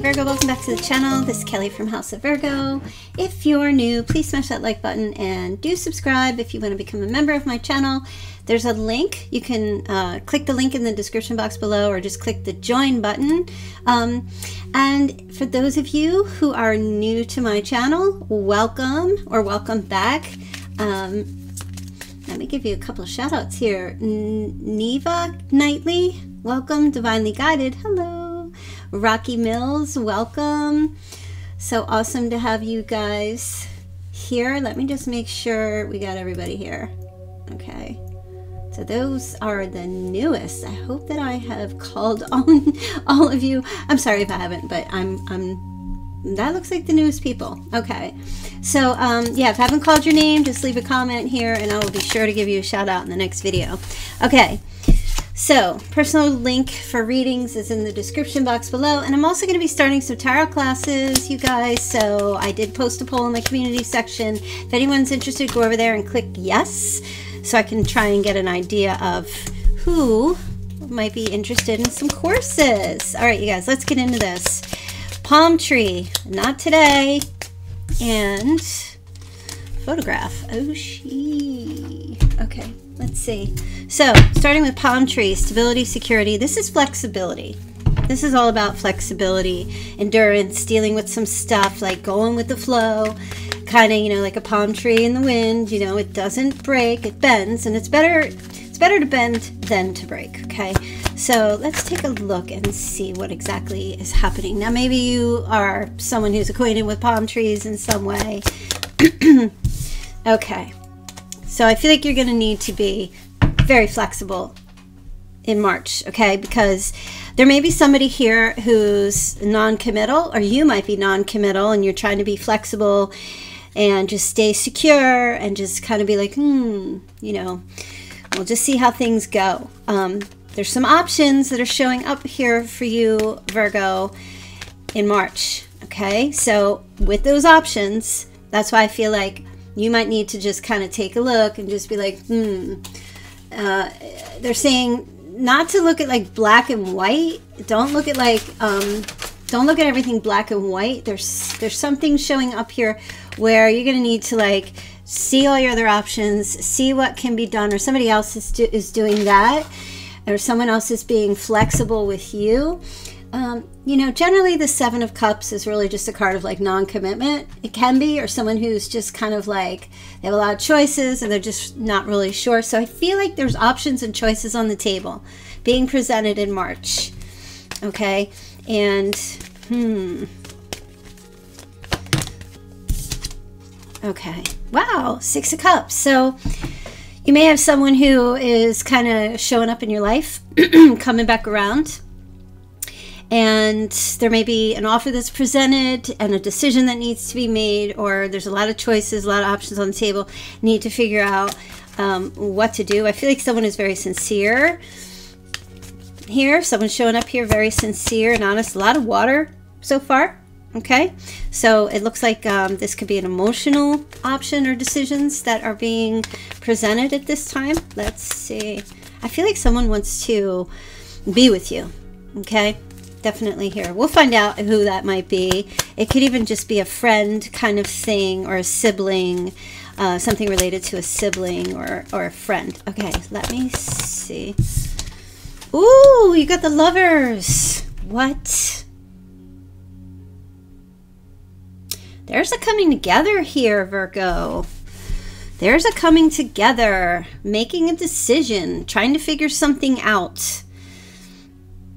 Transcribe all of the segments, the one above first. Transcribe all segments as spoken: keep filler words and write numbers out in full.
Hey Virgo, welcome back to the channel. This is Kelly from House of Virgo. If you're new, please smash that like button and do subscribe if you want to become a member of my channel. There's a link. You can uh, click the link in the description box below or just click the join button. Um, and for those of you who are new to my channel, welcome or welcome back. Um, let me give you a couple of shout outs here. Neva Knightley, welcome. Divinely Guided, hello. Rocky Mills, welcome. So awesome to have you guys here. Let me just make sure we got everybody here. Okay, so those are the newest. I hope that I have called on all of you. I'm sorry if I haven't, but I'm I'm that looks like the newest people. Okay, so um yeah, if I haven't called your name, just leave a comment here and I will be sure to give you a shout out in the next video. Okay, so personal link for readings is in the description box below, and I'm also going to be starting some tarot classes, you guys. So I did post a poll in the community section. If anyone's interested, go over there and click yes, so I can try and get an idea of who might be interested in some courses. All right, you guys, let's get into this. Palm tree, not today, and photograph. Oh, she. Okay, let's see. So starting with palm tree, stability, security. This is flexibility. This is all about flexibility, endurance, dealing with some stuff, like going with the flow, kind of, you know, like a palm tree in the wind. You know, it doesn't break, it bends, and it's better it's better to bend than to break. Okay, so let's take a look and see what exactly is happening. Now maybe you are someone who's acquainted with palm trees in some way. Okay, so I feel like you're going to need to be very flexible in March, okay? Because there may be somebody here who's non-committal, or you might be non-committal and you're trying to be flexible and just stay secure and just kind of be like, hmm, you know, we'll just see how things go. Um, there's some options that are showing up here for you, Virgo, in March, okay? So with those options, that's why I feel like you might need to just kind of take a look and just be like, hmm. Uh, they're saying not to look at like black and white. Don't look at like, um, don't look at everything black and white. There's, there's something showing up here where you're going to need to like see all your other options, see what can be done, or somebody else is, do, is doing that, or someone else is being flexible with you. Um, you know, generally the Seven of Cups is really just a card of like non-commitment. It can be, or someone who's just kind of like, they have a lot of choices and they're just not really sure. So I feel like there's options and choices on the table being presented in March. Okay. And, hmm. Okay. Wow. Six of Cups. So you may have someone who is kind of showing up in your life, coming back around. And there may be an offer that's presented and a decision that needs to be made, or there's a lot of choices, a lot of options on the table. Need to figure out um, what to do. I feel like someone is very sincere here. Someone's showing up here very sincere and honest. A lot of water so far. Okay, so it looks like um, this could be an emotional option or decisions that are being presented at this time. Let's see. I feel like someone wants to be with you. Okay. Definitely here. We'll find out who that might be. It could even just be a friend kind of thing, or a sibling, uh, something related to a sibling or, or a friend. Okay, let me see. Ooh, you got the Lovers. What? There's a coming together here, Virgo. There's a coming together, making a decision, trying to figure something out.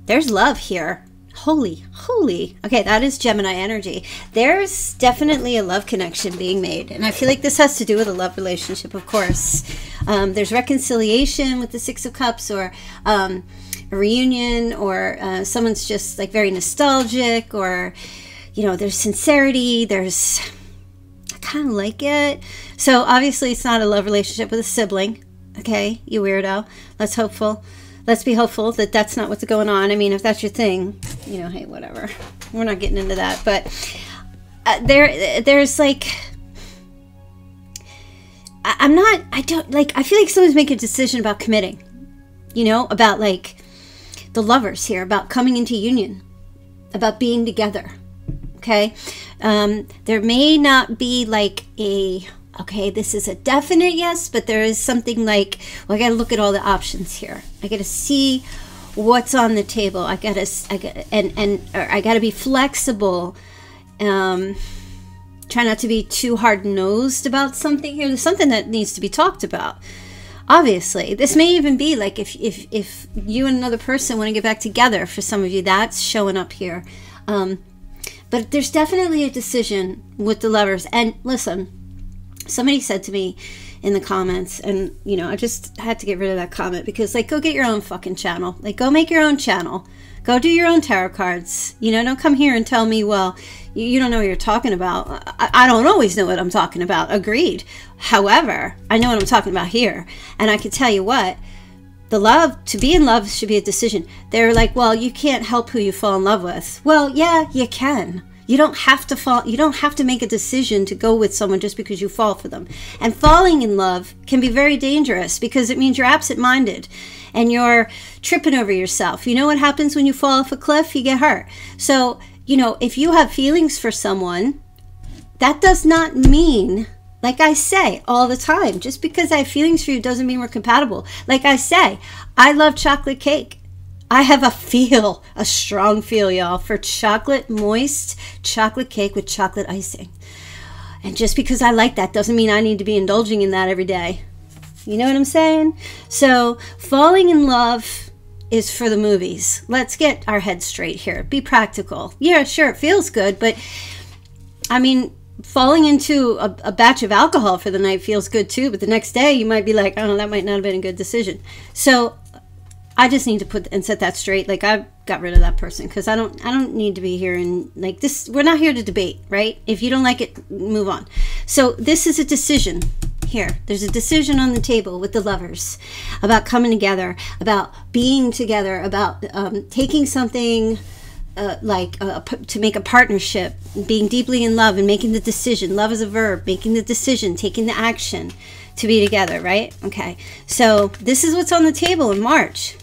There's love here. Holy, holy. Okay, that is Gemini energy. There's definitely a love connection being made. And I feel like this has to do with a love relationship, of course. Um, there's reconciliation with the Six of Cups, or um, a reunion, or uh, someone's just like very nostalgic, or, you know, there's sincerity. There's, I kind of like it. So obviously it's not a love relationship with a sibling. Okay, you weirdo. Let's hopeful. Let's be hopeful that that's not what's going on. I mean, if that's your thing, you know, hey, whatever. We're not getting into that. But uh, there, there's like, I, I'm not, I don't, like, I feel like someone's making a decision about committing, you know, about like the Lovers here, about coming into union. about being together, okay? Um, there may not be like a, okay, this is a definite yes, but there is something like, well, I gotta look at all the options here. I gotta see what's on the table. I gotta, I gotta and, and or I gotta be flexible. Um, try not to be too hard-nosed about something here. There's something that needs to be talked about. Obviously, this may even be like if, if, if you and another person want to get back together, for some of you, that's showing up here. Um, but there's definitely a decision with the lovers. And listen, somebody said to me in the comments, and, you know, I just had to get rid of that comment because, like, go get your own fucking channel. Like, go make your own channel. Go do your own tarot cards. You know, don't come here and tell me, well, you, you don't know what you're talking about. I, I don't always know what I'm talking about. Agreed. However, I know what I'm talking about here. And I can tell you what, the love, to be in love should be a decision. They're like, well, you can't help who you fall in love with. Well, yeah, you can. You don't have to fall. You don't have to make a decision to go with someone just because you fall for them. And falling in love can be very dangerous because it means you're absent-minded and you're tripping over yourself. You know what happens when you fall off a cliff? You get hurt. So, you know, if you have feelings for someone, that does not mean, like I say all the time, just because I have feelings for you doesn't mean we're compatible. Like I say, I love chocolate cake. I have a feel, a strong feel, y'all, for chocolate, moist chocolate cake with chocolate icing. And just because I like that doesn't mean I need to be indulging in that every day. You know what I'm saying? So falling in love is for the movies. Let's get our heads straight here. Be practical. Yeah, sure, it feels good, but I mean, falling into a, a batch of alcohol for the night feels good too, but the next day you might be like, oh, that might not have been a good decision. So I just need to put and set that straight. Like, I got rid of that person because I don't I don't need to be here and like this. We're not here to debate, right? If you don't like it, move on. So this is a decision here. There's a decision on the table with the lovers about coming together, about being together, about um, taking something uh, like uh, to make a partnership, being deeply in love and making the decision. Love is a verb, making the decision, taking the action to be together, right? Okay, so this is what's on the table in March.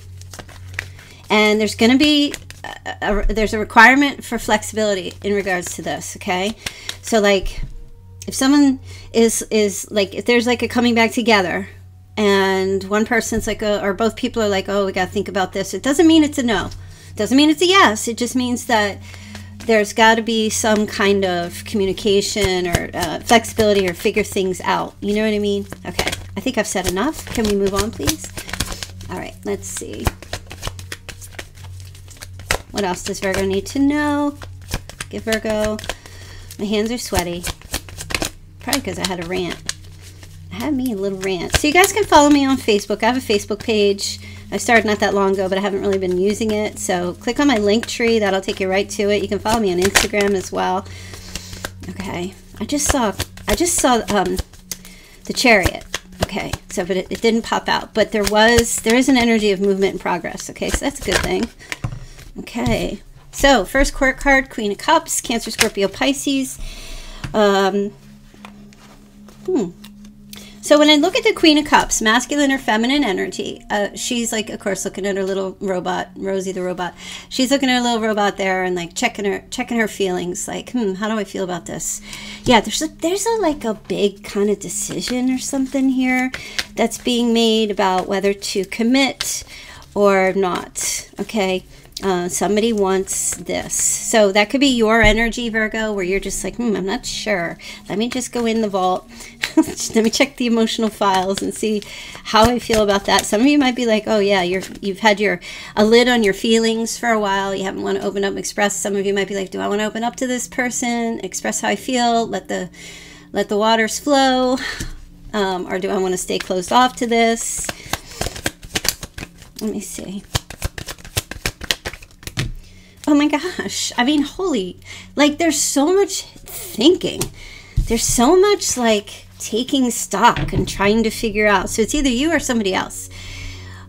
And there's going to be, a, a, there's a requirement for flexibility in regards to this, okay? So, like, if someone is, is like, if there's, like, a coming back together and one person's, like, a, or both people are like, oh, we got to think about this. It doesn't mean it's a no. It doesn't mean it's a yes. It just means that there's got to be some kind of communication or uh, flexibility or figure things out. You know what I mean? Okay. I think I've said enough. Can we move on, please? All right. Let's see. What else does Virgo need to know? Give Virgo. My hands are sweaty. Probably because I had a rant. I had me a little rant. So you guys can follow me on Facebook. I have a Facebook page. I started not that long ago, but I haven't really been using it. So click on my link tree. That'll take you right to it. You can follow me on Instagram as well. Okay. I just saw, I just saw um, the Chariot. Okay. So, but it, it didn't pop out. But there was, there is an energy of movement and progress. Okay. So that's a good thing. Okay, so first court card, Queen of Cups, Cancer, Scorpio, Pisces. Um, hmm. So when I look at the Queen of Cups, masculine or feminine energy, uh, she's like, of course, looking at her little robot, Rosie the robot. She's looking at her little robot there and like checking her, checking her feelings. Like, hmm, how do I feel about this? Yeah, there's a, there's a, like a big kind of decision or something here that's being made about whether to commit or not. Okay. Uh, somebody wants this. So that could be your energy, Virgo, where you're just like, hmm, I'm not sure. Let me just go in the vault. Let me check the emotional files and see how I feel about that. Some of you might be like, oh yeah, you're, you've had your a lid on your feelings for a while. You haven't want to open up and express. Some of you might be like, do I want to open up to this person, express how I feel, let the, let the waters flow? Um, or do I want to stay closed off to this? Let me see. Oh my gosh. I mean, holy, like there's so much thinking. There's so much like taking stock and trying to figure out. So it's either you or somebody else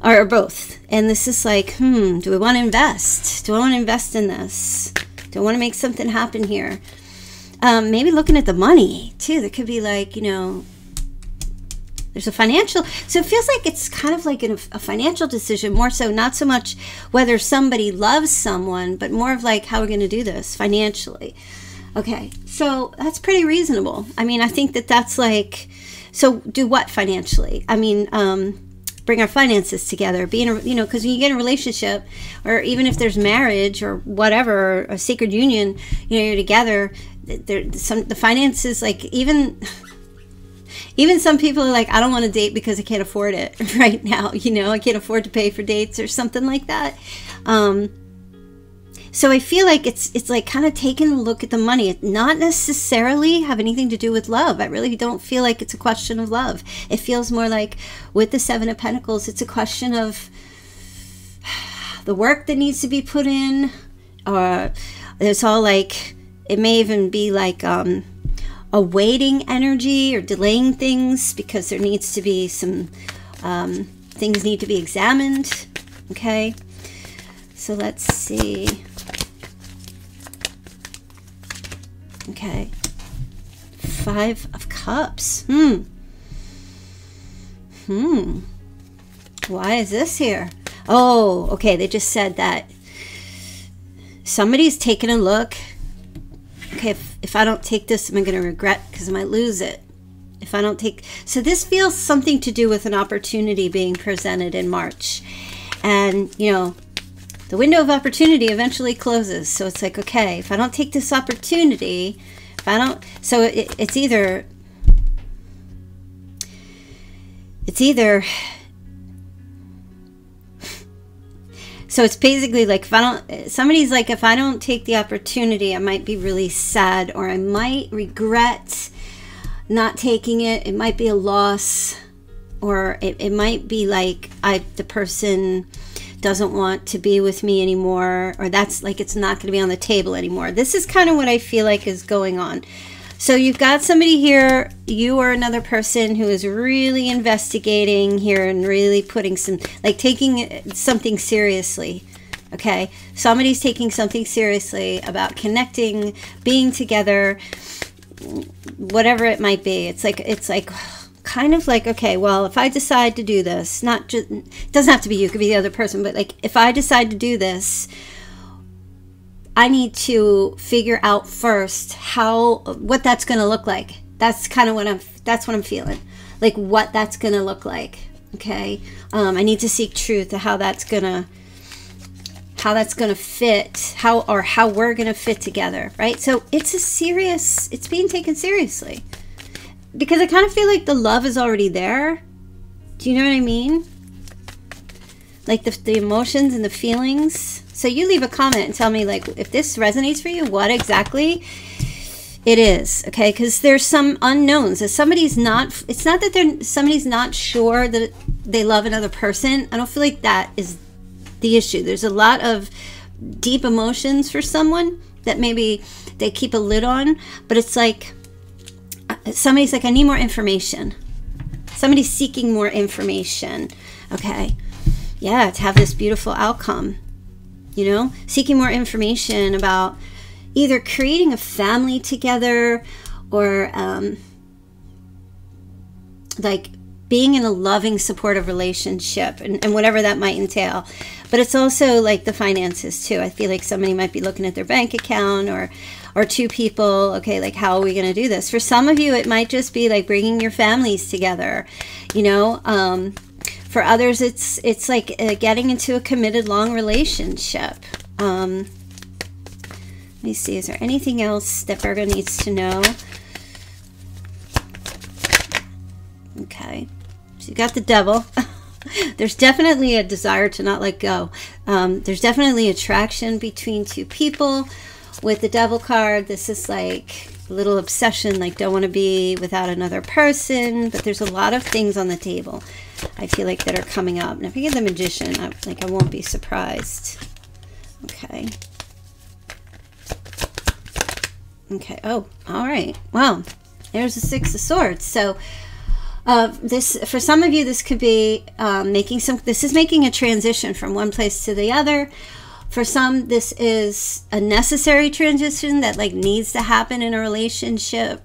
or, or both. And this is like, hmm, do we want to invest? Do I want to invest in this? Do I want to make something happen here? Um, maybe looking at the money too. That could be like, you know, There's a financial, so it feels like it's kind of like an, a financial decision, more so, not so much whether somebody loves someone, but more of like how we're going to do this financially. Okay, so that's pretty reasonable. I mean, I think that that's like, so do what financially? I mean, um, bring our finances together, be in a, you know, because when you get in a relationship, or even if there's marriage or whatever, or a sacred union, you know, you're together, there, some, the finances, like even... Even some people are like, I don't want to date because I can't afford it right now. You know, I can't afford to pay for dates or something like that. Um, so I feel like it's it's like kind of taking a look at the money. It not necessarily have anything to do with love. I really don't feel like it's a question of love. It feels more like with the Seven of Pentacles, it's a question of the work that needs to be put in. Or it's all like, it may even be like... Um, a waiting energy or delaying things because there needs to be some um, things need to be examined. Okay, so let's see. Okay, Five of Cups. Hmm. Hmm. Why is this here? Oh, okay. They just said that somebody's taking a look. Okay, if, if I don't take this, am I going to regret, because I might lose it if I don't take. So this feels something to do with an opportunity being presented in March. And, you know, the window of opportunity eventually closes. So it's like, okay, if I don't take this opportunity, if I don't, so it, it's either, it's either, so it's basically like if I don't, somebody's like, if I don't take the opportunity, I might be really sad, or I might regret not taking it. It might be a loss, or it, it might be like I, the person doesn't want to be with me anymore, or that's like, it's not going to be on the table anymore. This is kind of what I feel like is going on. So you've got somebody here, you or another person who is really investigating here and really putting some, like taking something seriously, okay? Somebody's taking something seriously about connecting, being together, whatever it might be. It's like, it's like kind of like, okay, well, if I decide to do this, not just, it doesn't have to be you, it could be the other person, but like if I decide to do this, I need to figure out first how, what that's going to look like. That's kind of what I'm, that's what I'm feeling. Like what that's going to look like. Okay. Um, I need to seek truth to how that's going to, how that's going to fit, how, or how we're going to fit together. Right. So it's a serious, it's being taken seriously, because I kind of feel like the love is already there. Do you know what I mean? Like the, the emotions and the feelings. So you leave a comment and tell me like if this resonates for you, what exactly it is. Okay, because there's some unknowns. If somebody's not, it's not that they're, somebody's not sure that they love another person. I don't feel like that is the issue. There's a lot of deep emotions for someone that maybe they keep a lid on, but it's like somebody's like, I need more information. Somebody's seeking more information. Okay. Yeah, to have this beautiful outcome, you know, seeking more information about either creating a family together or um, like being in a loving, supportive relationship and, and whatever that might entail. But it's also like the finances too. I feel like somebody might be looking at their bank account or, or two people. Okay, like how are we going to do this? For some of you, it might just be like bringing your families together, you know, um, for others, it's it's like uh, getting into a committed long relationship. Um, let me see, is there anything else that Virgo needs to know? Okay, so you got the Devil. There's definitely a desire to not let go. Um, there's definitely attraction between two people. With the Devil card, this is like a little obsession, like don't want to be without another person, but there's a lot of things on the table I feel like that are coming up. And if I get the Magician, I, like I won't be surprised. Okay. Okay. Oh, all right. Wow. There's the Six of Swords. So uh, this, for some of you, this could be um, making some, this is making a transition from one place to the other. For some, this is a necessary transition that like needs to happen in a relationship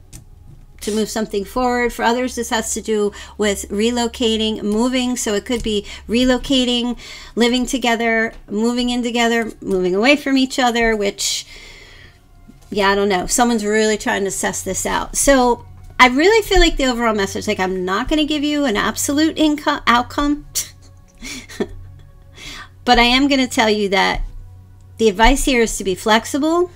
to move something forward. For others, this has to do with relocating, moving. So it could be relocating, living together, moving in together, moving away from each other, which, yeah, I don't know. Someone's really trying to suss this out. So I really feel like the overall message, like I'm not going to give you an absolute income outcome, but I am going to tell you that the advice here is to be flexible.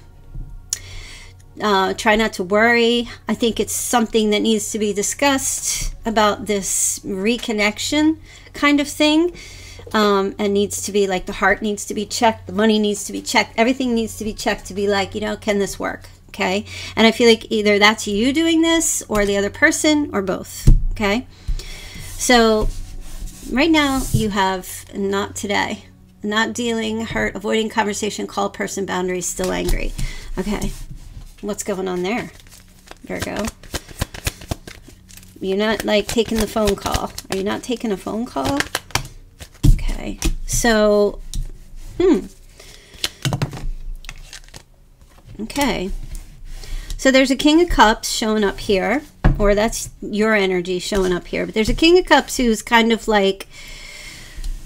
Uh, try not to worry. I think it's something that needs to be discussed about this reconnection kind of thing. Um, and needs to be like the heart needs to be checked. The money needs to be checked. Everything needs to be checked to be like, you know, can this work? Okay. And I feel like either that's you doing this or the other person or both. Okay. So right now you have not today, not dealing, hurt, avoiding conversation, call person, boundaries, still angry. Okay. What's going on there, Virgo? You're not like taking the phone call. Are you not taking a phone call? Okay, so, hmm. Okay, so there's a King of Cups showing up here, or that's your energy showing up here, but there's a King of Cups who's kind of like,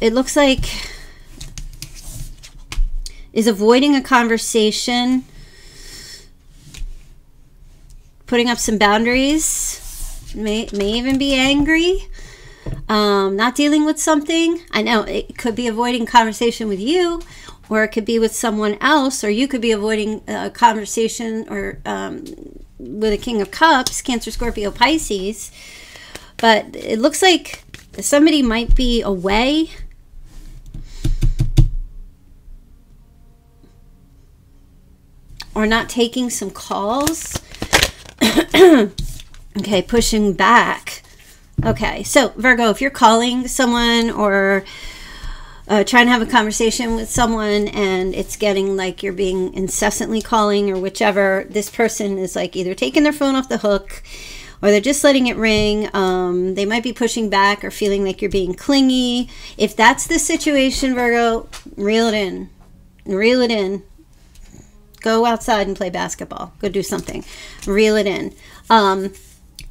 it looks like is avoiding a conversation, putting up some boundaries, may, may even be angry, um, not dealing with something. I know it could be avoiding conversation with you, or it could be with someone else, or you could be avoiding a conversation or um, with a King of Cups, Cancer, Scorpio, Pisces. But it looks like somebody might be away. Or not taking some calls. Okay, pushing back. Okay, so Virgo, if you're calling someone or uh, trying to have a conversation with someone and it's getting like you're being incessantly calling or whichever, this person is like either taking their phone off the hook or they're just letting it ring. Um, they might be pushing back or feeling like you're being clingy. If that's the situation, Virgo, reel it in. Reel it in. Go outside and play basketball. Go do something. Reel it in. Um,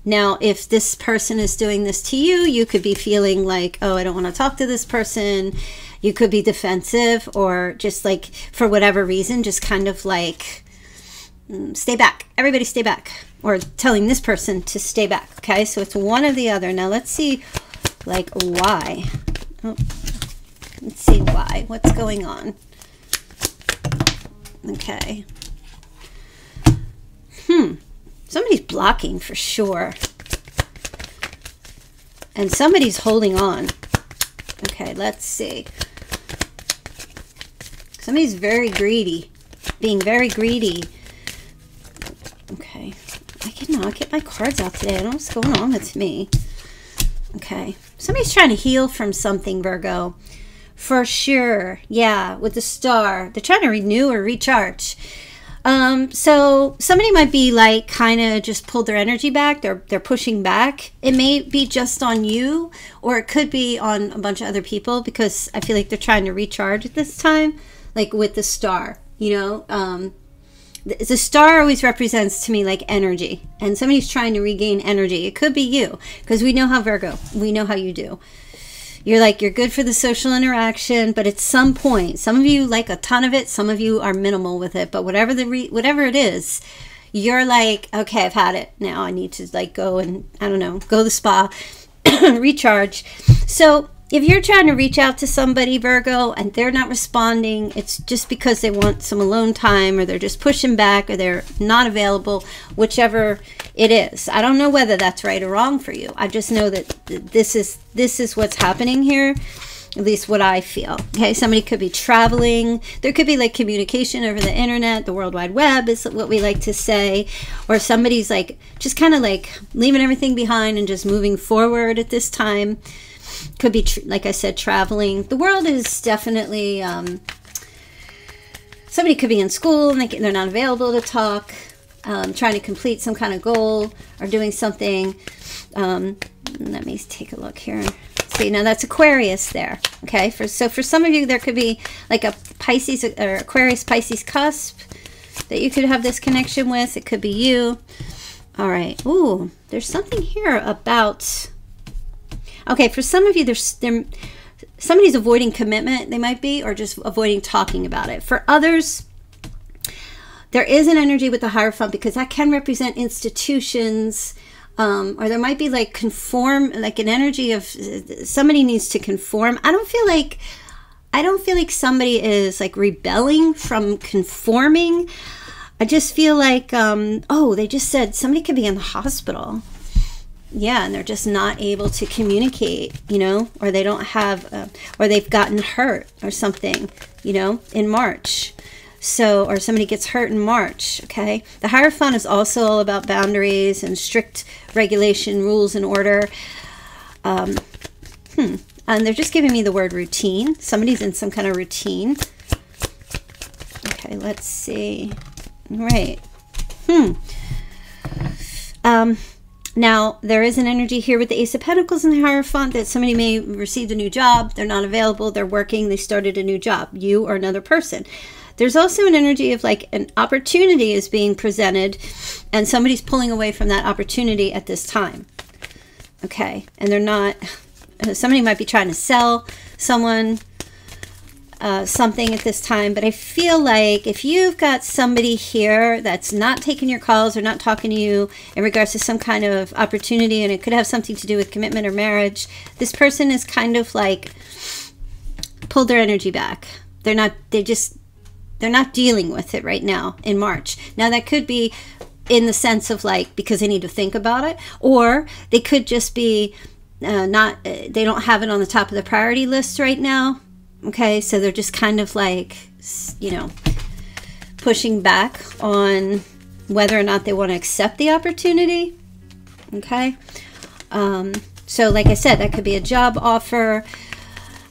now, if this person is doing this to you, you could be feeling like, oh, I don't want to talk to this person. You could be defensive or just like for whatever reason, just kind of like stay back. Everybody stay back. Or telling this person to stay back. Okay, so it's one or the other. Now, let's see like why. Oh, let's see why. What's going on? Okay. Hmm. Somebody's blocking for sure. And somebody's holding on. Okay, let's see. Somebody's very greedy. Being very greedy. Okay. I cannot get my cards out today. I don't know what's going on with me. Okay. Somebody's trying to heal from something, Virgo. For sure. Yeah, with the star. They're trying to renew or recharge. Um, so somebody might be like kind of just pulled their energy back. They're, they're pushing back. It may be just on you or it could be on a bunch of other people because I feel like they're trying to recharge at this time, like with the star, you know. Um, the, the star always represents to me like energy and somebody's trying to regain energy. It could be you because we know how Virgo, we know how you do. You're like, you're good for the social interaction, but at some point, some of you like a ton of it, some of you are minimal with it, but whatever the re whatever it is, you're like, okay, I've had it. Now I need to like go and, I don't know, go to the spa, recharge. So if you're trying to reach out to somebody, Virgo, and they're not responding, it's just because they want some alone time or they're just pushing back or they're not available, whichever it is. I don't know whether that's right or wrong for you. I just know that this is this is what's happening here, at least what I feel. Okay, somebody could be traveling. There could be like communication over the internet, the World Wide Web is what we like to say, or somebody's like just kind of like leaving everything behind and just moving forward at this time. Could be, like I said, traveling. The world is definitely, um, somebody could be in school and they can, they're not available to talk, um, trying to complete some kind of goal or doing something. Um, let me take a look here. See, now that's Aquarius there, okay? For, so for some of you, there could be like a Pisces or Aquarius Pisces cusp that you could have this connection with. It could be you. All right. Ooh, there's something here about... Okay, for some of you, there's there, somebody's avoiding commitment, they might be, or just avoiding talking about it. For others, there is an energy with the Hierophant because that can represent institutions, um, or there might be like conform, like an energy of somebody needs to conform. I don't feel like, I don't feel like somebody is like rebelling from conforming. I just feel like, um, oh, they just said somebody could be in the hospital. Yeah, and they're just not able to communicate, you know, or they don't have, uh, or they've gotten hurt or something, you know, in March. So, or somebody gets hurt in March, okay? The Hierophant is also all about boundaries and strict regulation, rules and order. Um, hmm. And they're just giving me the word routine. Somebody's in some kind of routine. Okay, let's see. All right. Hmm. Um... Now, there is an energy here with the Ace of Pentacles and the Hierophant that somebody may receive a new job. They're not available. They're working. They started a new job, you or another person. There's also an energy of like an opportunity is being presented and somebody's pulling away from that opportunity at this time. Okay. And they're not, somebody might be trying to sell someone uh, something at this time. But I feel like if you've got somebody here that's not taking your calls or not talking to you in regards to some kind of opportunity, and it could have something to do with commitment or marriage, this person is kind of like pulled their energy back. They're not, they just, they're not dealing with it right now in March. Now that could be in the sense of like, because they need to think about it, or they could just be uh, not, uh, they don't have it on the top of the priority list right now. Okay, so they're just kind of like, you know, pushing back on whether or not they want to accept the opportunity. Okay, um, so like I said, that could be a job offer.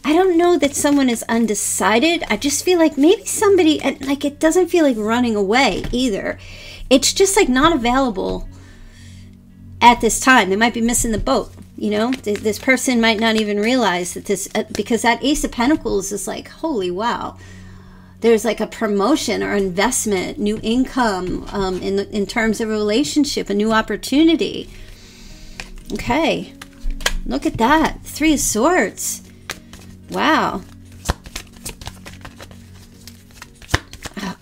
I don't know that someone is undecided. I just feel like maybe somebody, and like it doesn't feel like running away either. It's just like not available at this time. They might be missing the boat. You know, this person might not even realize that this, because that Ace of Pentacles is like, holy wow, there's like a promotion or investment, new income, um, in, in terms of a relationship, a new opportunity. Okay, look at that. Three of Swords. Wow.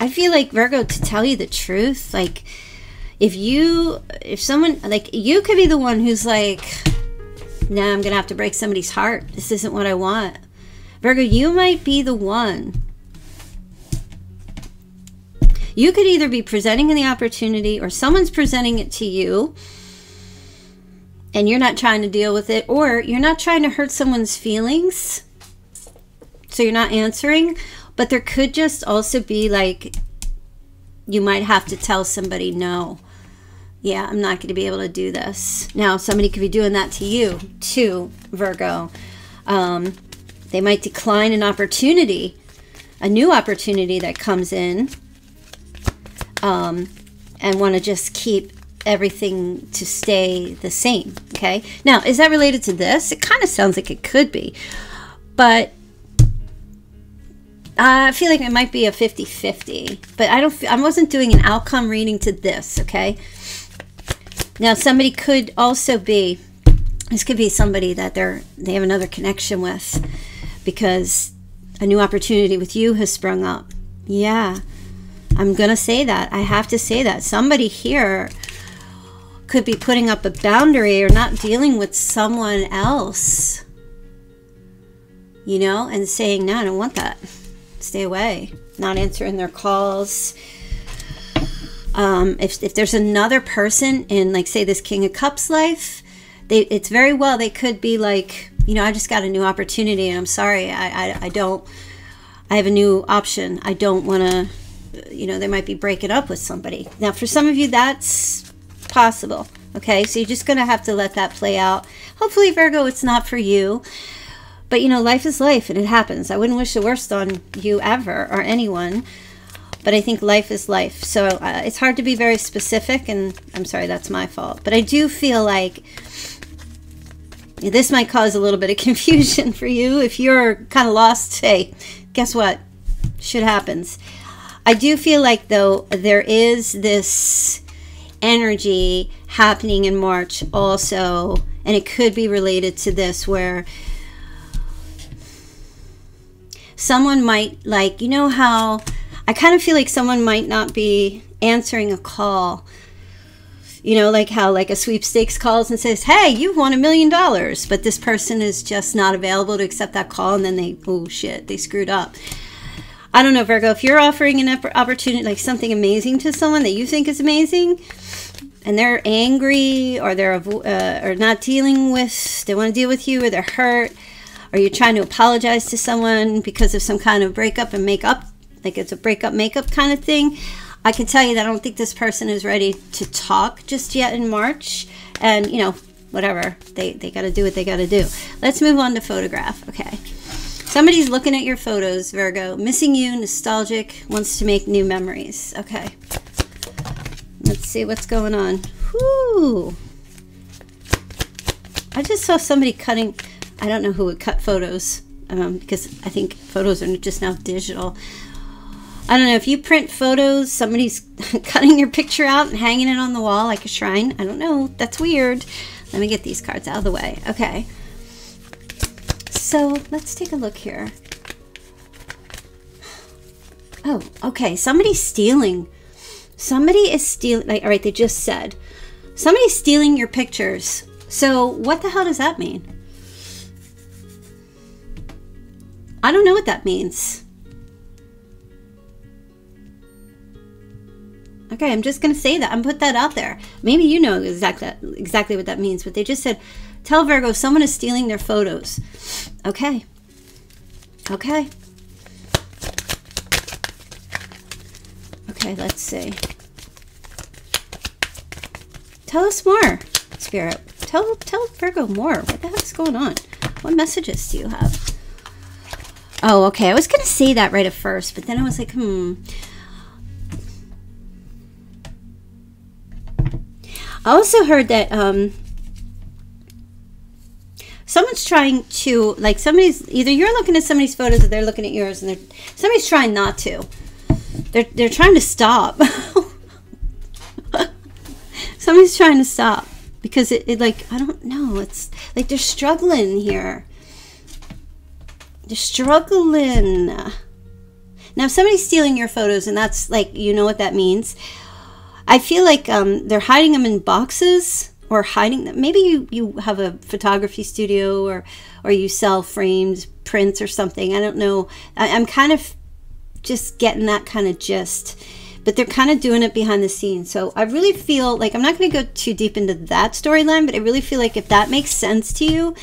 I feel like, Virgo, to tell you the truth, like if you, if someone, like you could be the one who's like, now I'm going to have to break somebody's heart. This isn't what I want. Virgo, you might be the one. You could either be presenting the opportunity or someone's presenting it to you and you're not trying to deal with it, or you're not trying to hurt someone's feelings. So you're not answering, but there could just also be like, you might have to tell somebody no. Yeah, I'm not going to be able to do this. Now, somebody could be doing that to you too, Virgo. Um, they might decline an opportunity, a new opportunity that comes in, um, and want to just keep everything to stay the same, okay? Now, is that related to this? It kind of sounds like it could be, but I feel like it might be a fifty fifty, but I don't, I wasn't doing an outcome reading to this, okay? Now, somebody could also be, this could be somebody that they're, they have another connection with because a new opportunity with you has sprung up. Yeah, I'm going to say that. I have to say that. Somebody here could be putting up a boundary or not dealing with someone else, you know, and saying, no, I don't want that. Stay away. Not answering their calls. Um, if, if there's another person in, like, say, this King of Cups life, they, it's very well, they could be like, you know, I just got a new opportunity and I'm sorry, I, I, I don't, I have a new option. I don't want to, you know, they might be breaking up with somebody. Now, for some of you, that's possible. Okay. So you're just going to have to let that play out. Hopefully, Virgo, it's not for you, but you know, life is life and it happens. I wouldn't wish the worst on you ever or anyone. But I think life is life. So uh, it's hard to be very specific. And I'm sorry, that's my fault. But I do feel like this might cause a little bit of confusion for you. If you're kind of lost, hey, guess what? Shit happens. I do feel like, though, there is this energy happening in March also, and it could be related to this, where someone might, like, you know how I kind of feel like someone might not be answering a call, you know, like how like a sweepstakes calls and says, hey, you've won a million dollars, but this person is just not available to accept that call, and then they, oh shit, they screwed up. I don't know, Virgo, if you're offering an opportunity, like something amazing to someone that you think is amazing, and they're angry, or they're uh, or not dealing with, they want to deal with you, or they're hurt, or you're trying to apologize to someone because of some kind of breakup and make up, like it's a breakup makeup kind of thing, I can tell you that I don't think this person is ready to talk just yet in March. And, you know, whatever. They, they got to do what they got to do. Let's move on to photograph. Okay. Somebody's looking at your photos, Virgo. Missing you, nostalgic, wants to make new memories. Okay. Let's see what's going on. Whoo! I just saw somebody cutting. I don't know who would cut photos um, because I think photos are just now digital. I don't know, if you print photos, somebody's cutting your picture out and hanging it on the wall like a shrine. I don't know. That's weird. Let me get these cards out of the way. Okay. So let's take a look here. Oh, okay. Somebody's stealing. Somebody is stealing. Like, all right, they just said. Somebody's stealing your pictures. So what the hell does that mean? I don't know what that means. Okay, I'm just going to say that. I'm put that out there. Maybe you know exactly, exactly what that means, but they just said, tell Virgo someone is stealing their photos. Okay. Okay. Okay, let's see. Tell us more, Spirit. Tell, tell Virgo more. What the heck's going on? What messages do you have? Oh, okay. I was going to say that right at first, but then I was like, hmm... I also heard that um, someone's trying to, like somebody's, either you're looking at somebody's photos or they're looking at yours, and they're, somebody's trying not to. They're, they're trying to stop. Somebody's trying to stop because it, it like, I don't know. It's like they're struggling here. They're struggling. Now, if somebody's stealing your photos, and that's like, you know what that means. I feel like um, they're hiding them in boxes or hiding them. Maybe you, you have a photography studio, or, or you sell framed prints or something. I don't know. I, I'm kind of just getting that kind of gist. But they're kind of doing it behind the scenes. So I really feel like, I'm not going to go too deep into that storyline, but I really feel like if that makes sense to you,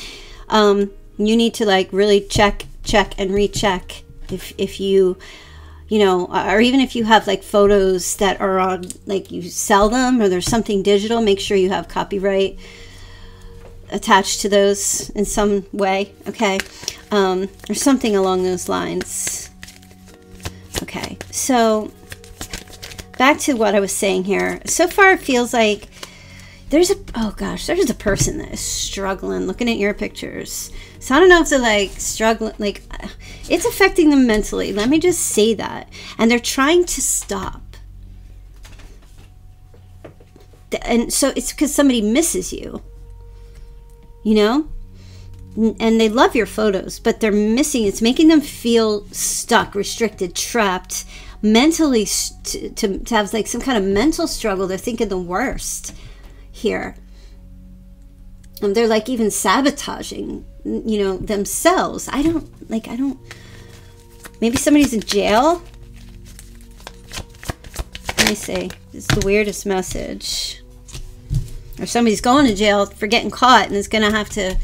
um, you need to like really check, check and recheck if, if you... you know, or even if you have like photos that are on, like you sell them or there's something digital, make sure you have copyright attached to those in some way. Okay. Um, or something along those lines. Okay. So back to what I was saying here. So far it feels like there's a, oh gosh, there's a person that is struggling looking at your pictures. So I don't know if they're like struggling, like it's affecting them mentally. Let me just say that. And they're trying to stop. And so it's because somebody misses you, you know, and they love your photos, but they're missing. It's making them feel stuck, restricted, trapped, mentally to, to, to have like some kind of mental struggle. They're thinking the worst here. Um, they're like even sabotaging, you know, themselves. I don't, like, I don't, maybe somebody's in jail. Let me see. It's the weirdest message. Or somebody's going to jail for getting caught and is going to have to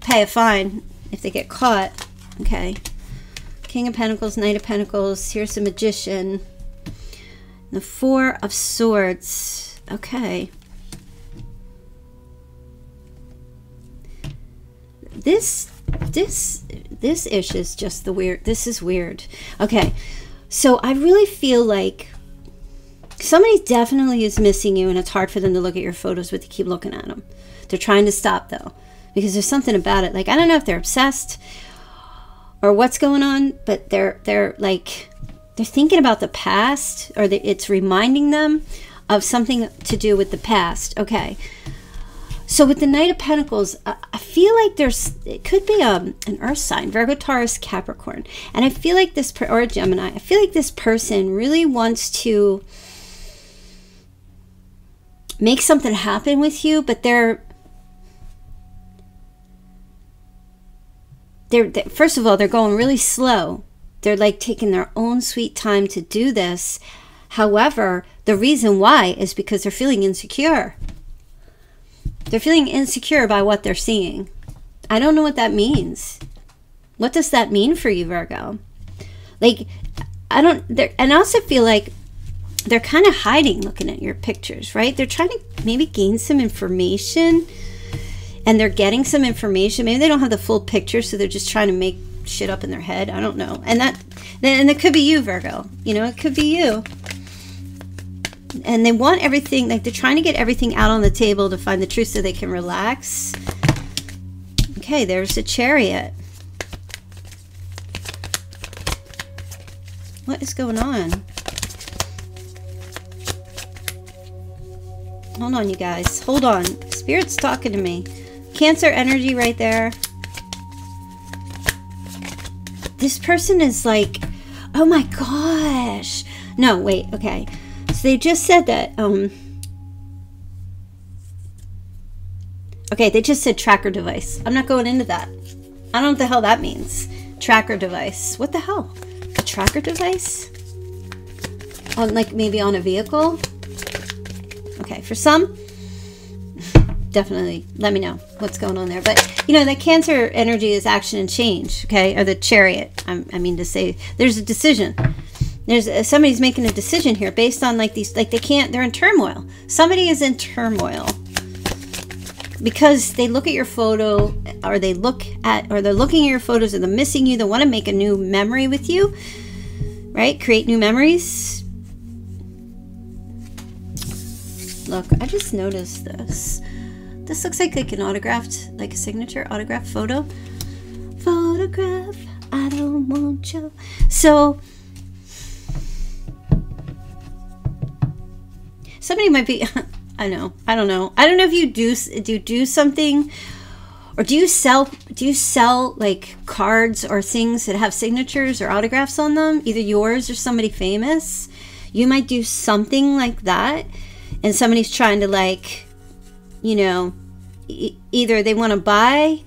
pay a fine if they get caught. Okay. King of Pentacles, Knight of Pentacles. Here's the Magician. And the Four of Swords. Okay. This, this, this ish is just the weird, this is weird. Okay. So I really feel like somebody definitely is missing you, and it's hard for them to look at your photos, but they keep looking at them. They're trying to stop though, because there's something about it. Like, I don't know if they're obsessed or what's going on, but they're, they're like, they're thinking about the past, or the, it's reminding them of something to do with the past. Okay. So with the Knight of Pentacles, uh, I feel like there's, it could be um, an earth sign, Virgo, Taurus, Capricorn. And I feel like this, or a Gemini, I feel like this person really wants to make something happen with you, but they're, they're, they're first of all, they're going really slow. They're like taking their own sweet time to do this. However, the reason why is because they're feeling insecure. They're feeling insecure by what they're seeing. I don't know what that means. What does that mean for you, Virgo? Like, I don't, and I also feel like they're kind of hiding looking at your pictures, right? They're trying to maybe gain some information, and they're getting some information. Maybe they don't have the full picture, so they're just trying to make shit up in their head. I don't know. And that, and it could be you, Virgo. You know, it could be you. And they want everything, like they're trying to get everything out on the table to find the truth so they can relax. Okay, there's a Chariot. What is going on? Hold on, you guys. Hold on. Spirit's talking to me. Cancer energy right there. This person is like, oh my gosh. No, wait, okay. They just said that, um, okay, they just said tracker device. I'm not going into that. I don't know what the hell that means. Tracker device. What the hell? A tracker device? On, like, maybe on a vehicle? Okay, for some, definitely let me know what's going on there. But, you know, that Cancer energy is action and change, okay? Or the Chariot, I'm, I mean to say. There's a decision. There's somebody's making a decision here based on like these, like they can't, they're in turmoil. Somebody is in turmoil because they look at your photo, or they look at, or they're looking at your photos, or they're missing you. They want to make a new memory with you, right? Create new memories. Look, I just noticed this. This looks like, like an autographed, like a signature autograph photo. Photograph, I don't want you. So, somebody might be, I know, I don't know. I don't know if you do, do you do something, or do you sell, do you sell like cards or things that have signatures or autographs on them, either yours or somebody famous? You might do something like that, and somebody's trying to like, you know, e either they want to buy,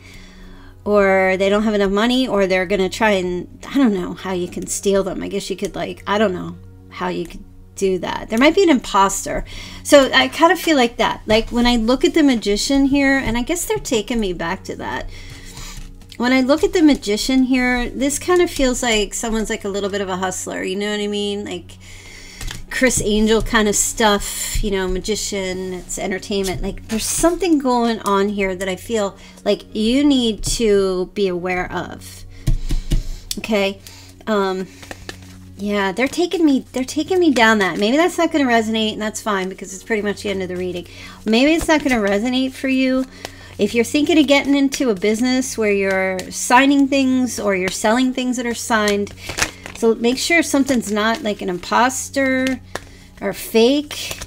or they don't have enough money, or they're going to try and, I don't know how you can steal them. I guess you could like, I don't know how you could do that. There might be an imposter. So I kind of feel like that. Like when I look at the Magician here, and I guess they're taking me back to that. When I look at the Magician here, this kind of feels like someone's like a little bit of a hustler. You know what I mean? Like Chris Angel kind of stuff, you know, Magician, it's entertainment. Like there's something going on here that I feel like you need to be aware of. Okay. Um, Yeah, they're taking me, they're taking me down that. Maybe that's not going to resonate, and that's fine because it's pretty much the end of the reading. Maybe it's not going to resonate for you. If you're thinking of getting into a business where you're signing things or you're selling things that are signed, so make sure something's not like an imposter or fake.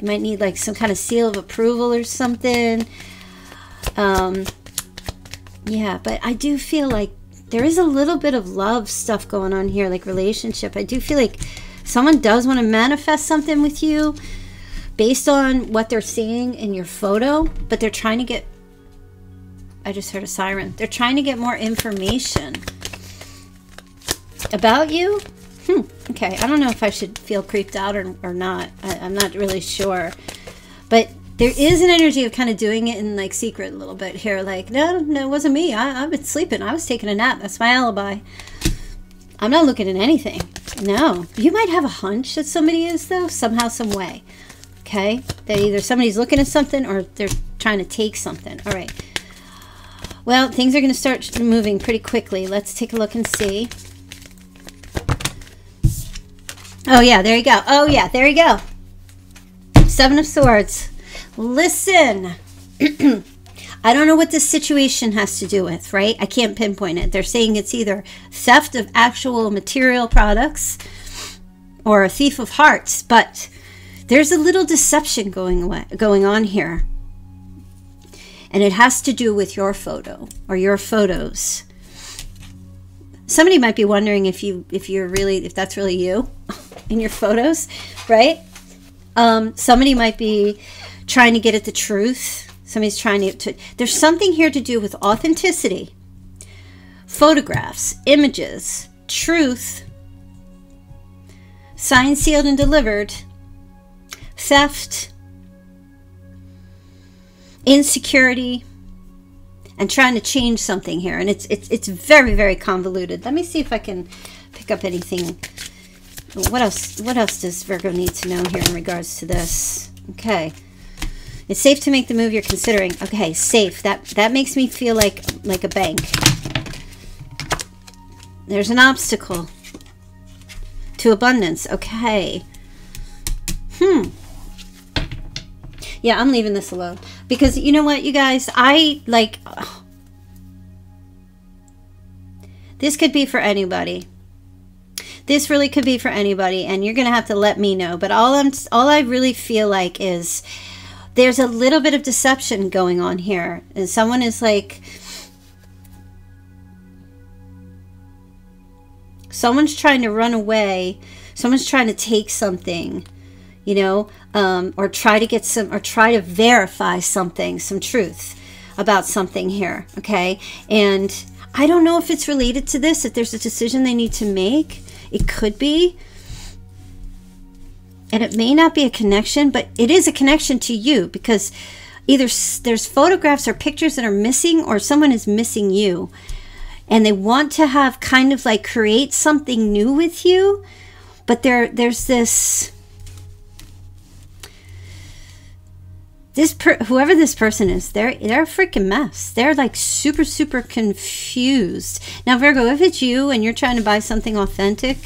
You might need like some kind of seal of approval or something. Um, yeah, but I do feel like there is a little bit of love stuff going on here, like relationship. I do feel like someone does want to manifest something with you based on what they're seeing in your photo, but they're trying to get, I just heard a siren. They're trying to get more information about you. Hmm. Okay. I don't know if I should feel creeped out or, or not. I, I'm not really sure, but there is an energy of kind of doing it in like secret a little bit here. Like, no, no, it wasn't me. I, I've been sleeping. I was taking a nap. That's my alibi. I'm not looking at anything. No. You might have a hunch that somebody is though, somehow, some way. Okay. That either somebody's looking at something or they're trying to take something. All right. Well, things are going to start moving pretty quickly. Let's take a look and see. Oh yeah, there you go. Oh yeah, there you go. Seven of Swords. Listen, I don't know what this situation has to do with, right? I can't pinpoint it. They're saying it's either theft of actual material products or a thief of hearts, but There's a little deception going away, going on here. And it has to do with your photo or your photos. Somebody might be wondering if you if you're really if that's really you in your photos, right? Um, somebody might be trying to get at the truth. Somebody's trying to, to there's something here to do with authenticity, photographs, images, truth, signed, sealed, and delivered, theft, insecurity, and trying to change something here. And it's it's it's very, very convoluted. Let me see if I can pick up anything. What else, what else does Virgo need to know here in regards to this? Okay. It's safe to make the move you're considering. Okay, safe. That that makes me feel like like a bank. There's an obstacle to abundance. Okay. Hmm. Yeah, I'm leaving this alone. Because you know what, you guys? I, like... Oh. This could be for anybody. This really could be for anybody. And you're going to have to let me know. But all, I'm, all I really feel like is... There's a little bit of deception going on here. And someone is like... Someone's trying to run away. Someone's trying to take something. You know, um, or try to get some, or try to verify something, some truth about something here, okay? And I don't know if it's related to this, if there's a decision they need to make. It could be. And it may not be a connection, but it is a connection to you because either there's photographs or pictures that are missing or someone is missing you. And they want to have kind of like create something new with you, but there, there's this... This per whoever this person is, they're, they're a freaking mess. They're like super, super confused. Now, Virgo, if it's you and you're trying to buy something authentic,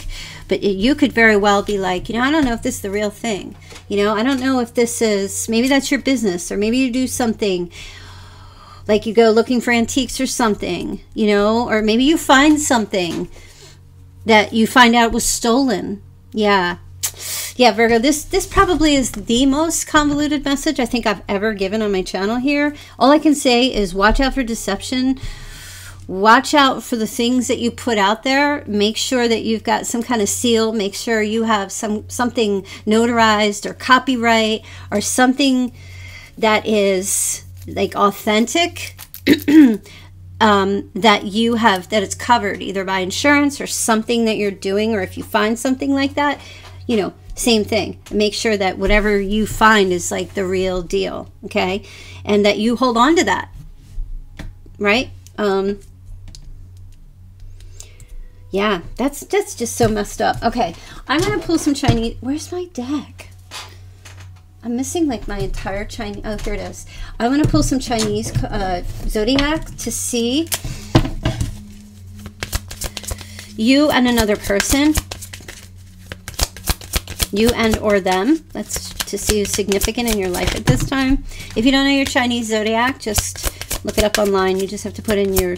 but it, you could very well be like, you know, I don't know if this is the real thing. You know, I don't know if this is, maybe that's your business or maybe you do something like you go looking for antiques or something, you know, or maybe you find something that you find out was stolen. Yeah. Yeah, Virgo, this, this probably is the most convoluted message I think I've ever given on my channel here. All I can say is watch out for deception. Watch out for the things that you put out there. Make sure that you've got some kind of seal. Make sure you have some something notarized or copyright or something that is like authentic. Um, that you have, that it's covered either by insurance or something that you're doing, or if you find something like that, you know, same thing. Make sure that whatever you find is like the real deal, okay? And that you hold on to that, right? Um, yeah, that's, that's just so messed up. Okay, I'm going to pull some Chinese. Where's my deck? I'm missing like my entire Chinese. Oh, here it is. I want to pull some Chinese uh, zodiac to see you and another person. You and or them. That's to see who's significant in your life at this time. If you don't know your Chinese zodiac, just look it up online. You just have to put in your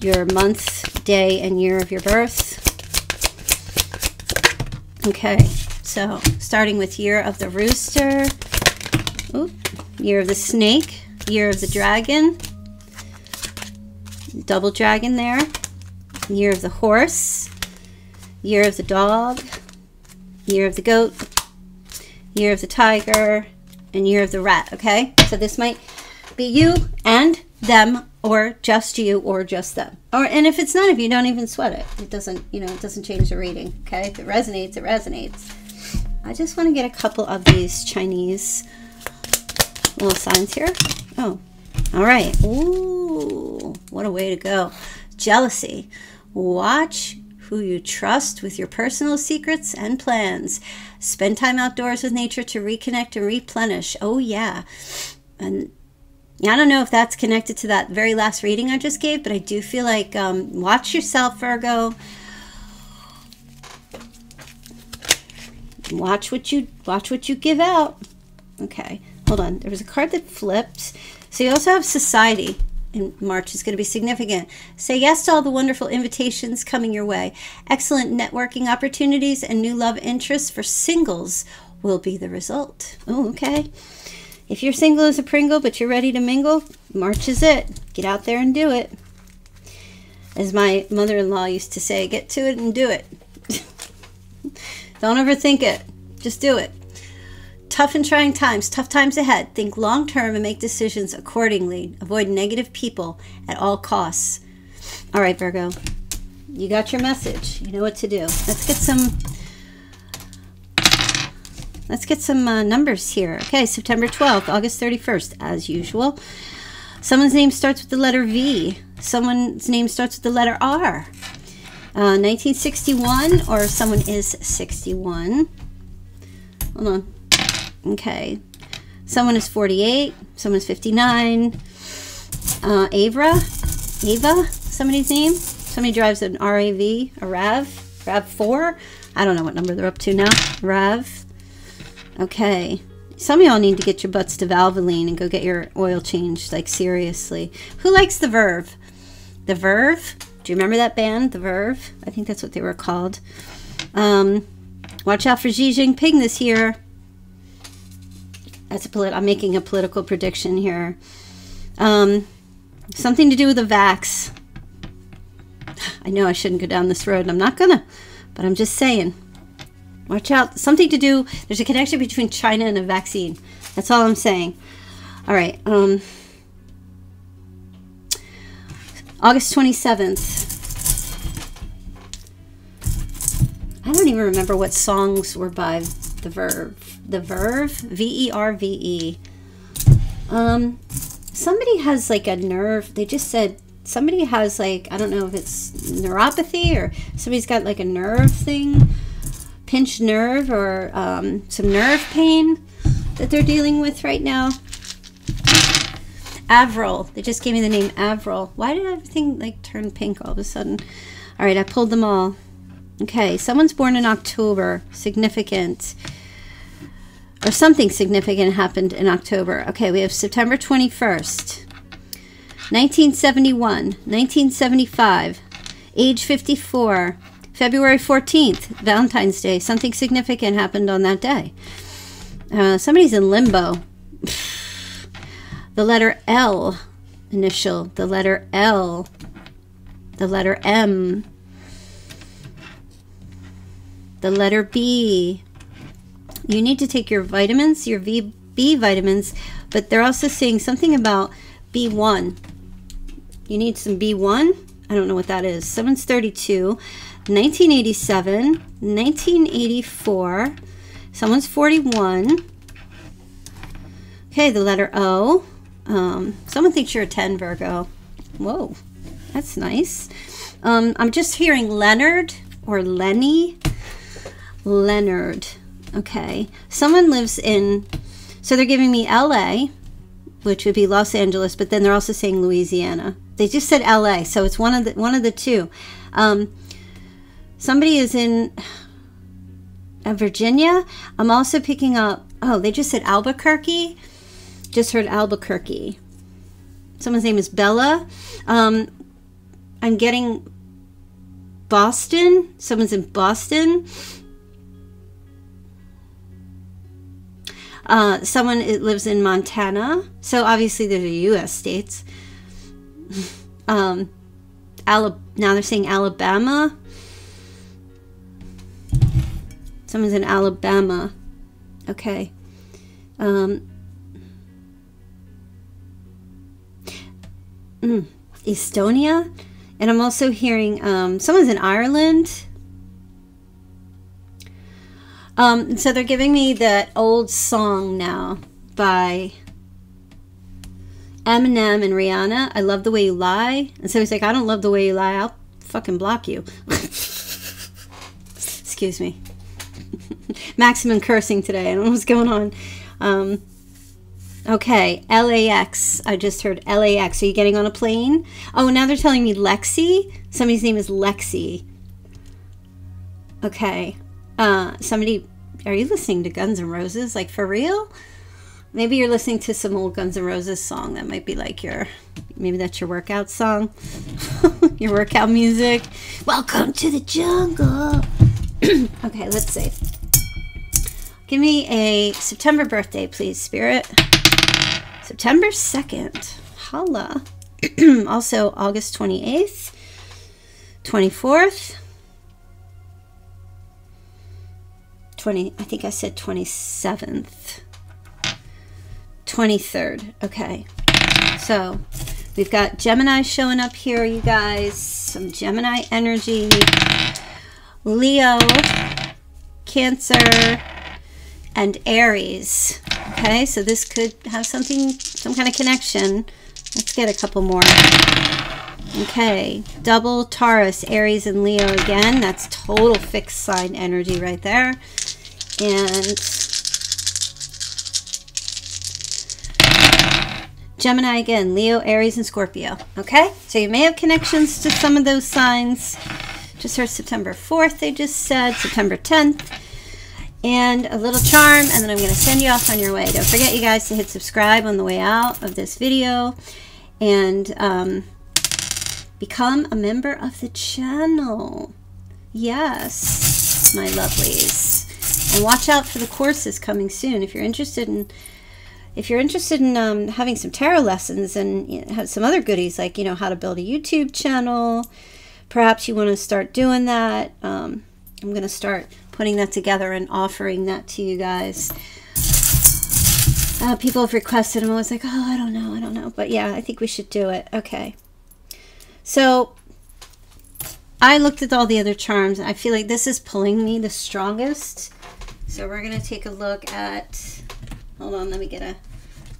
your month, day, and year of your birth. Okay, so starting with year of the rooster, ooh, year of the snake, year of the dragon, double dragon there, year of the horse, year of the dog, year of the goat, year of the tiger, and year of the rat, okay? So this might be you and them, or just you, or just them. Or, and if it's none of you, don't even sweat it. It doesn't, you know, it doesn't change the reading, okay? If it resonates, it resonates. I just want to get a couple of these Chinese little signs here. Oh, all right. Ooh, what a way to go. Jealousy. Watch who you trust with your personal secrets and plans. Spend time outdoors with nature to reconnect and replenish. Oh, yeah. And I don't know if that's connected to that very last reading I just gave, but I do feel like um, watch yourself, Virgo. Watch what you watch what you give out. Okay, hold on. There was a card that flipped. So you also have society. In March is going to be significant. Say yes to all the wonderful invitations coming your way. Excellent networking opportunities and new love interests for singles will be the result. Oh, okay. If you're single as a Pringle, but you're ready to mingle, March is it. Get out there and do it. As my mother-in-law used to say, get to it and do it. Don't overthink it. Just do it. Tough and trying times, tough times ahead. Think long-term and make decisions accordingly. Avoid negative people at all costs. All right, Virgo, you got your message. You know what to do. Let's get some... Let's get some uh, numbers here. Okay, September twelfth, August thirty-first, as usual. Someone's name starts with the letter V. Someone's name starts with the letter R. Uh, nineteen sixty-one, or someone is sixty-one. Hold on. Okay. Someone is forty-eight. Someone's fifty-nine. Uh, Avra. Ava, somebody's name. Somebody drives an R A V, a RAV, RAV four. I don't know what number they're up to now. RAV. Okay, some of y'all need to get your butts to Valvoline and go get your oil changed, like seriously. Who likes the Verve? The Verve? Do you remember that band, The Verve? I think that's what they were called. Um, watch out for Xi Jinping this year. That's a polit- I'm making a political prediction here. Um, something to do with the vax. I know I shouldn't go down this road, and I'm not gonna, but I'm just saying. Watch out. Something to do. There's a connection between China and a vaccine. That's all I'm saying. All right. Um, August twenty-seventh. I don't even remember what songs were by The Verve. The Verve? V E R V E. Um, somebody has like a nerve. They just said somebody has like, I don't know if it's neuropathy or somebody's got like a nerve thing. Pinched nerve or um, some nerve pain that they're dealing with right now. Avril. They just gave me the name Avril. Why did everything like turn pink all of a sudden? All right, I pulled them all. Okay, someone's born in October. Significant. Or something significant happened in October. Okay, we have September twenty-first. nineteen seventy-one. nineteen seventy-five. Age fifty-four. February fourteenth, Valentine's Day. Something significant happened on that day. Uh, somebody's in limbo. The letter L initial. The letter L. The letter M. The letter B. You need to take your vitamins, your V B vitamins, but they're also saying something about B one. You need some B one? I don't know what that is. Someone's thirty-two. nineteen eighty-seven, nineteen eighty-four, someone's forty-one. Okay, the letter O. Um, someone thinks you're a ten, Virgo. Whoa, that's nice. Um, I'm just hearing Leonard or Lenny. Leonard, okay. Someone lives in, so they're giving me L A, which would be Los Angeles, but then they're also saying Louisiana. They just said L A, so it's one of the, one of the two. Um, Somebody is in uh, Virginia. I'm also picking up, oh, they just said Albuquerque. Just heard Albuquerque. Someone's name is Bella. Um, I'm getting Boston. Someone's in Boston. Uh, someone lives in Montana. So obviously there's a U S states. um, Alab- now they're saying Alabama. Someone's in Alabama. Okay. Um, mm, Estonia. And I'm also hearing um, someone's in Ireland. Um, so they're giving me that old song now by Eminem and Rihanna. I love the way you lie. And so he's like, I don't love the way you lie. I'll fucking block you. Excuse me. Maximum cursing today. I don't know what's going on. Um, okay, L A X. I just heard L A X. Are you getting on a plane? Oh, now they're telling me Lexi. Somebody's name is Lexi. Okay. Uh, somebody, are you listening to Guns N Roses? Like, for real? Maybe you're listening to some old Guns N Roses song. That might be like your, maybe that's your workout song. Your workout music. Welcome to the jungle. Okay, let's see. Give me a September birthday, please, Spirit. September second. Holla. Also, August twenty-eighth, twenty-fourth, twenty, I think I said twenty-seventh, twenty-third. Okay. So we've got Gemini showing up here, you guys. Some Gemini energy. Leo, Cancer, and Aries. Okay, so this could have something, some kind of connection. Let's get a couple more. Okay, double Taurus, Aries, and Leo again. That's total fixed sign energy right there. And Gemini again, Leo, Aries, and Scorpio. Okay, so you may have connections to some of those signs. Just heard September fourth, they just said, September tenth. And a little charm, and then I'm going to send you off on your way. Don't forget, you guys, to hit subscribe on the way out of this video, and um, become a member of the channel. Yes, my lovelies. And watch out for the courses coming soon. If you're interested in, if you're interested in um, having some tarot lessons and, you know, have some other goodies, like, you know, how to build a YouTube channel, perhaps you want to start doing that. Um, I'm going to start putting that together and offering that to you guys. Uh, people have requested. I'm always like, oh, I don't know, I don't know. But yeah, I think we should do it. Okay. So I looked at all the other charms. I feel like this is pulling me the strongest. So we're going to take a look at, hold on, let me get a,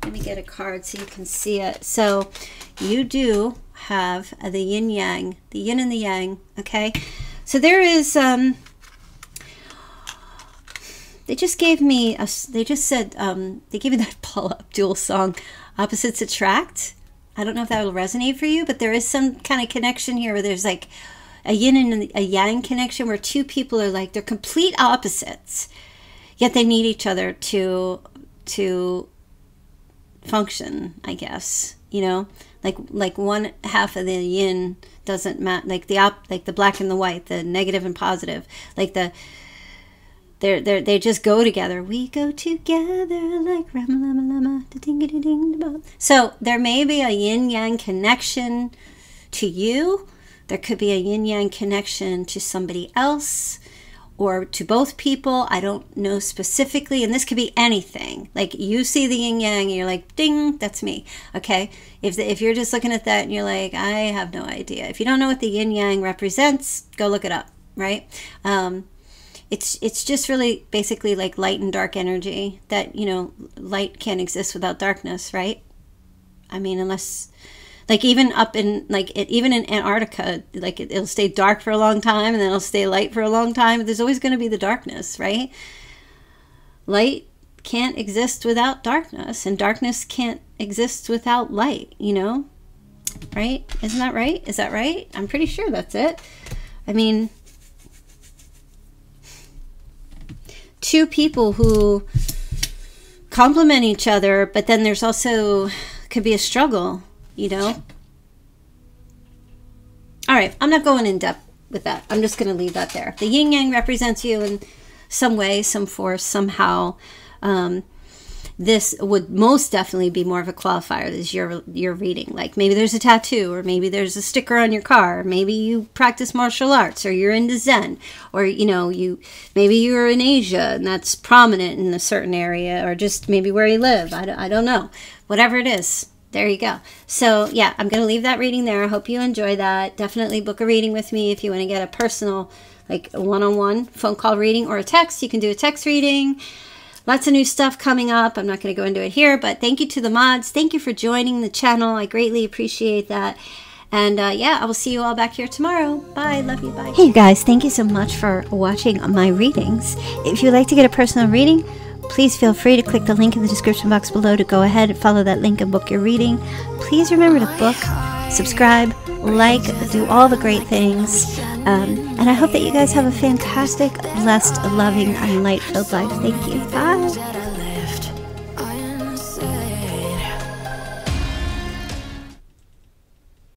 let me get a card so you can see it. So you do have the yin yang, the yin and the yang. Okay. So there is, um, they just gave me, a, they just said, um, they gave me that Paula Abdul song, Opposites Attract. I don't know if that will resonate for you, but there is some kind of connection here where there's like a yin and a yang connection where two people are like, they're complete opposites, yet they need each other to, to function, I guess, you know, like, like one half of the yin doesn't matter, like the op, like the black and the white, the negative and positive, like the, They're, they're, they just go together. We go together like ram-a-lama-lama. So there may be a yin-yang connection to you. There could be a yin-yang connection to somebody else or to both people. I don't know specifically. And this could be anything. Like you see the yin-yang and you're like, ding, that's me. Okay. If, the, if you're just looking at that and you're like, I have no idea. If you don't know what the yin-yang represents, go look it up. Right? Um, It's, it's just really basically like light and dark energy that, you know, light can't exist without darkness, right? I mean, unless, like even up in, like it, even in Antarctica, like it, it'll stay dark for a long time and then it'll stay light for a long time. But there's always going to be the darkness, right? Light can't exist without darkness and darkness can't exist without light, you know, right? Isn't that right? Is that right? I'm pretty sure that's it. I mean... two people who complement each other, but then there's also could be a struggle, you know? All right. I'm not going in depth with that. I'm just going to leave that there. The yin yang represents you in some way, some force, somehow. Um, this would most definitely be more of a qualifier. This is your, your reading. Like maybe there's a tattoo or maybe there's a sticker on your car. Or maybe you practice martial arts or you're into Zen or, you know, you, maybe you're in Asia and that's prominent in a certain area or just maybe where you live. I don't, I don't know. Whatever it is, there you go. So yeah, I'm going to leave that reading there. I hope you enjoy that. Definitely book a reading with me if you want to get a personal, like a one-on-one phone call reading or a text. You can do a text reading. Lots of new stuff coming up. I'm not going to go into it here, but thank you to the mods. Thank you for joining the channel. I greatly appreciate that. And uh, yeah, I will see you all back here tomorrow. Bye. Love you. Bye. Hey, you guys. Thank you so much for watching my readings. If you'd like to get a personal reading, please feel free to click the link in the description box below to go ahead and follow that link and book your reading. Please remember to book, subscribe, like, do all the great things. Um, and I hope that you guys have a fantastic, blessed, loving, and light-filled life. Thank you. Bye.